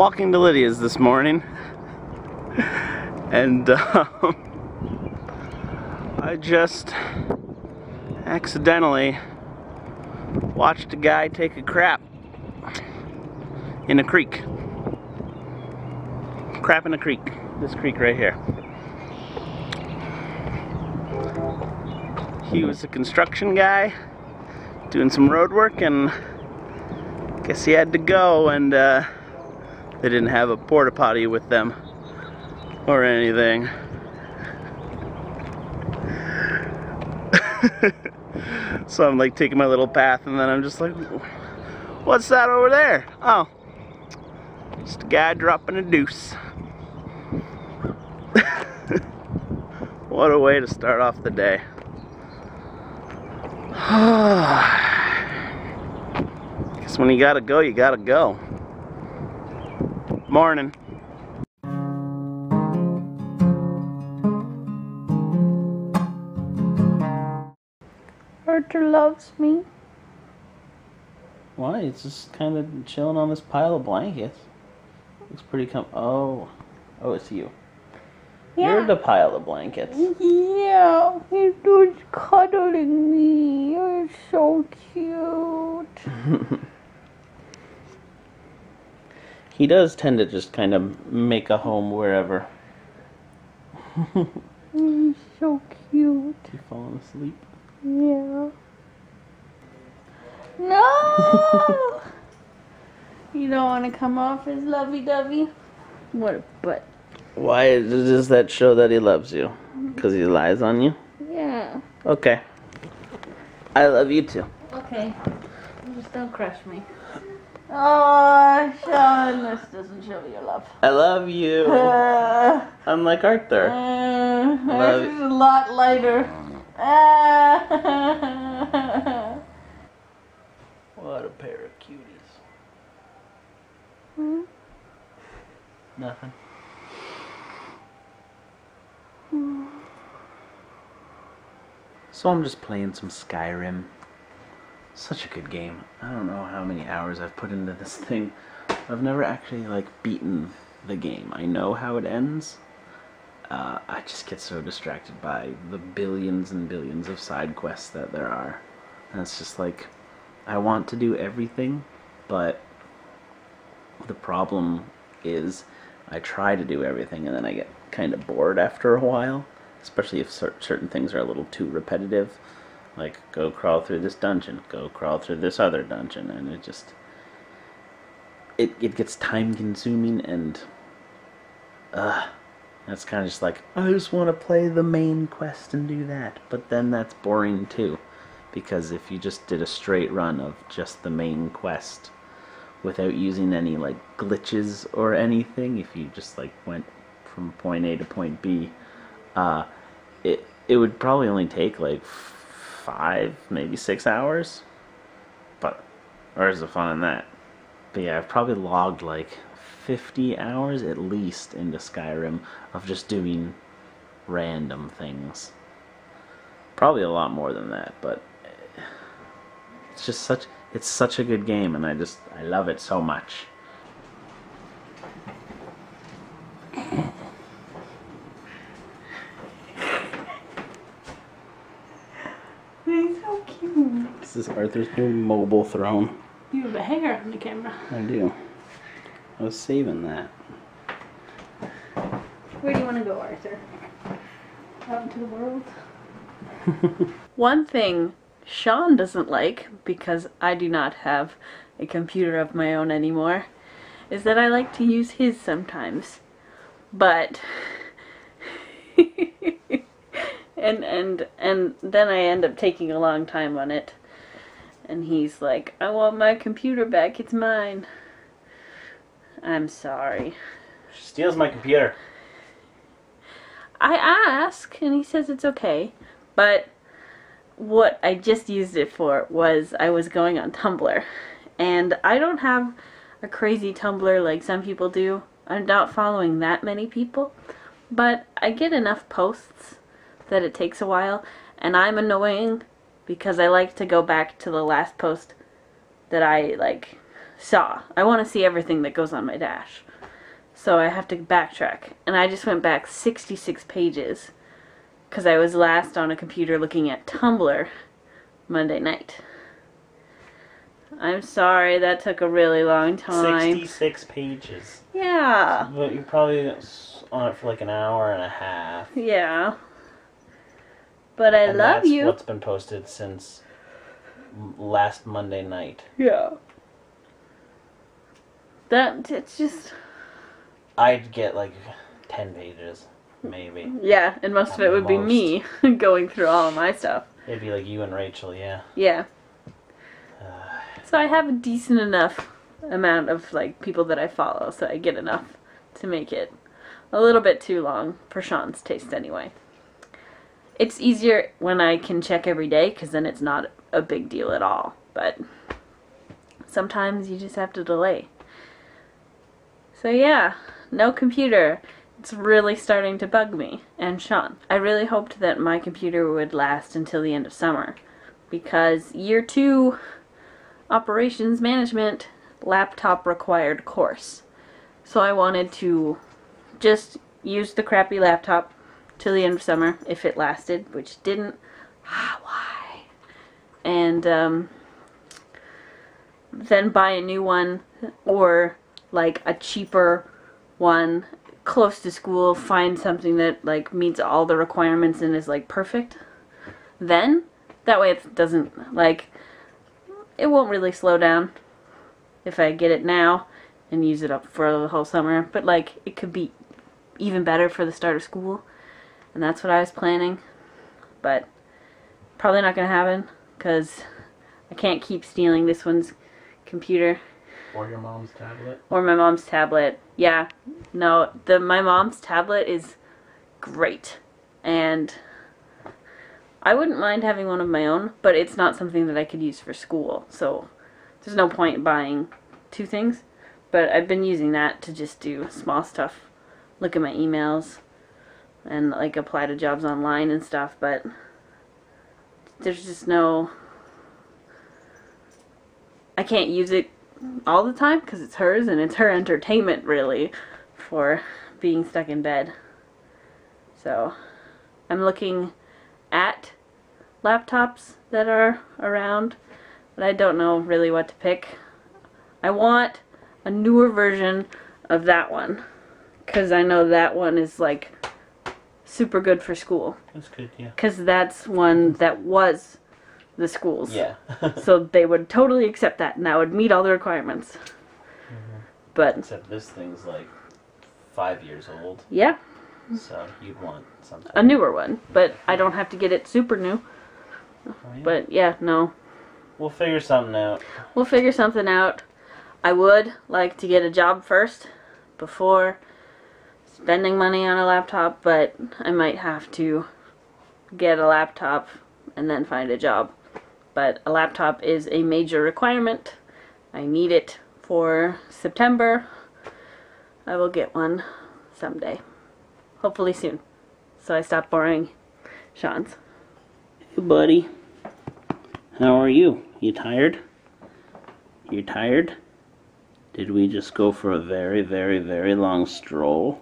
walking to Lydia's this morning, and I just accidentally watched a guy take a crap in a creek. Crap in a creek. This creek right here. He was a construction guy doing some road work, and I guess he had to go, and they didn't have a porta potty with them or anything. So I'm like taking my little path, and then I'm just like, what's that over there? Oh, just a guy dropping a deuce. What a way to start off the day. Guess when you gotta go, you gotta go. Morning. Arthur loves me. Why? It's just kind of chilling on this pile of blankets. Looks pretty Oh, it's you. Yeah. You're the pile of blankets. Yeah, he's just cuddling me. You're so cute. He does tend to just kind of make a home wherever. He's so cute. You're falling asleep? Yeah. No! You don't want to come off as lovey-dovey? What a butt. Why does that show that he loves you? Because he lies on you? Yeah. Okay. I love you too. Okay. Just don't crush me. Oh, Sean, this doesn't show your love. I love you. Unlike Arthur. This is a lot lighter. What a pair of cuties. Hmm? Nothing. So I'm just playing some Skyrim. Such a good game. I don't know how many hours I've put into this thing. I've never actually like beaten the game. I know how it ends. I just get so distracted by the billions and billions of side quests that there are. And it's just like, I want to do everything, but the problem is I try to do everything and then I get kind of bored after a while. Especially if certain things are a little too repetitive, like go crawl through this dungeon, go crawl through this other dungeon, and it just it gets time consuming, and that's kind of just like, I just want to play the main quest and do that, but then that's boring too, because if you just did a straight run of just the main quest without using any like glitches or anything, if you just like went from point A to point B, it would probably only take like 5, maybe 6 hours, but where's the fun in that? But yeah, I've probably logged like 50 hours at least into Skyrim of just doing random things. Probably a lot more than that, but it's just such a good game, and I love it so much. This is Arthur's new mobile throne. You have a hanger on the camera. I do. I was saving that. Where do you want to go, Arthur? Out into the world? One thing Sean doesn't like, because I do not have a computer of my own anymore, is that I like to use his sometimes. But... and then I end up taking a long time on it. And he's like, I want my computer back, it's mine. I'm sorry. She steals my computer. I ask, and he says it's okay. But what I just used it for was I was going on Tumblr. And I don't have a crazy Tumblr like some people do. I'm not following that many people. But I get enough posts that it takes a while. And I'm annoying, because I like to go back to the last post that I like saw. I want to see everything that goes on my dash. So I have to backtrack. And I just went back 66 pages because I was last on a computer looking at Tumblr Monday night. I'm sorry, that took a really long time. 66 pages. Yeah. But you probably was on it for like an hour and a half. Yeah. But I love you. What's been posted since last Monday night. Yeah. That, it's just... I'd get like 10 pages, maybe. Yeah, and most of it would be me going through all of my stuff. It'd be like you and Rachel, yeah. Yeah. So I have a decent enough amount of like people that I follow, so I get enough to make it a little bit too long for Sean's taste anyway. It's easier when I can check every day because then it's not a big deal at all, but sometimes you just have to delay. So yeah, no computer. It's really starting to bug me and Sean. I really hoped that my computer would last until the end of summer because year 2 Operations Management laptop required course. So I wanted to just use the crappy laptop till the end of summer if it lasted, which it didn't. Ah, why? And then buy a new one or like a cheaper one close to school, find something that like meets all the requirements and is like perfect. Then that way it doesn't like... It won't really slow down if I get it now and use it up for the whole summer, but like it could be even better for the start of school, and that's what I was planning, but probably not gonna happen because I can't keep stealing this one's computer. Or your mom's tablet. Or my mom's tablet. Yeah, no, my mom's tablet is great, and I wouldn't mind having one of my own, but it's not something that I could use for school, so there's no point buying 2 things. But I've been using that to just do small stuff, look at my emails, and like apply to jobs online and stuff, but there's just no... I can't use it all the time because it's hers and it's her entertainment, really, for being stuck in bed. So I'm looking at laptops that are around, but I don't know really what to pick. I want a newer version of that one because I know that one is like super good for school. That's good, yeah. Because that's one that was the school's. Yeah. So they would totally accept that and that would meet all the requirements. Mm-hmm. But except this thing's like 5 years old. Yeah. So you'd want something. A newer one, but I don't have to get it super new. Oh, yeah. But yeah, no. We'll figure something out. We'll figure something out. I would like to get a job first before spending money on a laptop, but I might have to get a laptop and then find a job. But a laptop is a major requirement. I need it for September. I will get one someday. Hopefully soon. So I stopped borrowing Sean's. Hey buddy. How are you? You tired? You tired? Did we just go for a very, very, very long stroll?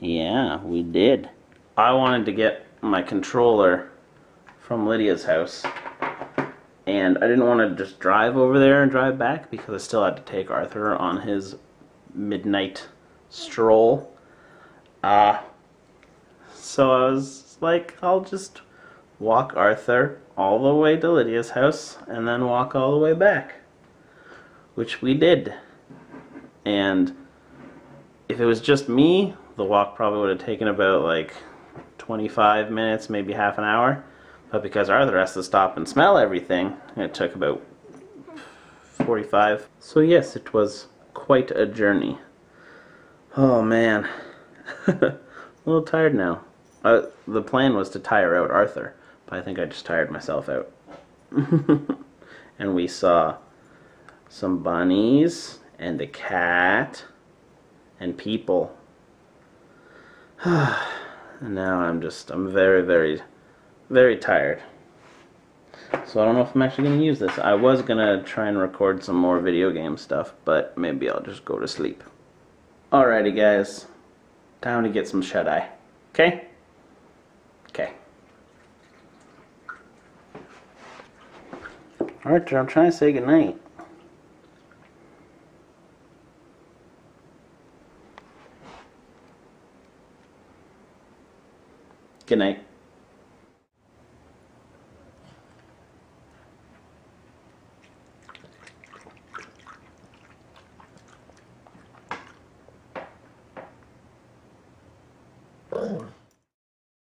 Yeah, we did. I wanted to get my controller from Lydia's house. And I didn't want to just drive over there and drive back because I still had to take Arthur on his midnight stroll. So I was like, I'll just walk Arthur all the way to Lydia's house and then walk all the way back, which we did. And if it was just me, the walk probably would have taken about like 25 minutes, maybe half an hour, but because Arthur has to stop and smell everything, it took about 45. So yes, it was quite a journey. Oh man. A little tired now. The plan was to tire out Arthur, but I think I just tired myself out. And we saw some bunnies and a cat and people. And now I'm very, very, very tired. So I don't know if I'm actually going to use this. I was going to try and record some more video game stuff, but maybe I'll just go to sleep. Alrighty guys, time to get some shut-eye. Okay? Okay. Arthur, I'm trying to say goodnight. Good night.